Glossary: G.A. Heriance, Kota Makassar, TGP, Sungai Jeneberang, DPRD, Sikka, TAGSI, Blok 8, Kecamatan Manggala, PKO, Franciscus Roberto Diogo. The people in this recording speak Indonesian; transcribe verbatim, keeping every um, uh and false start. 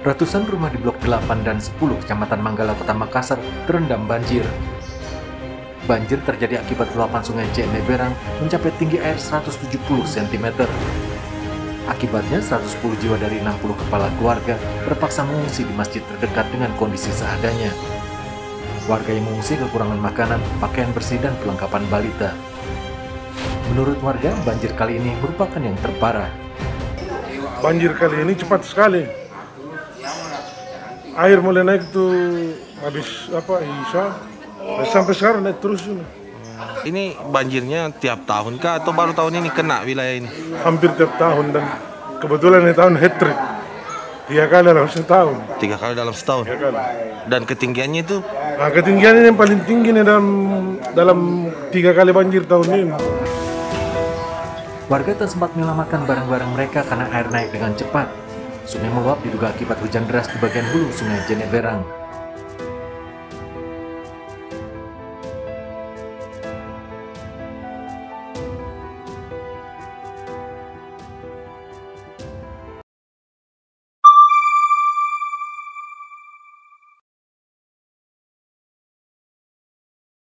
ratusan rumah di Blok delapan dan sepuluh Kecamatan Manggala, Kota Makassar terendam banjir. Banjir terjadi akibat luapan Sungai Jeneberang mencapai tinggi air seratus tujuh puluh sentimeter. Akibatnya, seratus sepuluh jiwa dari enam puluh kepala keluarga terpaksa mengungsi di masjid terdekat dengan kondisi seadanya. Warga yang mengungsi kekurangan makanan, pakaian bersih, dan perlengkapan balita. Menurut warga, banjir kali ini merupakan yang terparah. Banjir kali ini cepat sekali. Air mulai naik tuh habis apa Isya sampai sekarang naik terus ini. Ini banjirnya tiap tahun kah atau baru tahun ini kena wilayah ini? Hampir tiap tahun, dan kebetulan ini tahun hat trick. Tiga kali dalam setahun. Tiga kali dalam setahun. Tiga kali. Dan ketinggiannya itu? Nah, ketinggiannya yang paling tinggi nih dalam dalam tiga kali banjir tahun ini. Warga tak sempat menyelamatkan barang-barang mereka karena air naik dengan cepat. Sungai meluap diduga akibat hujan deras di bagian hulu Sungai Jeneberang.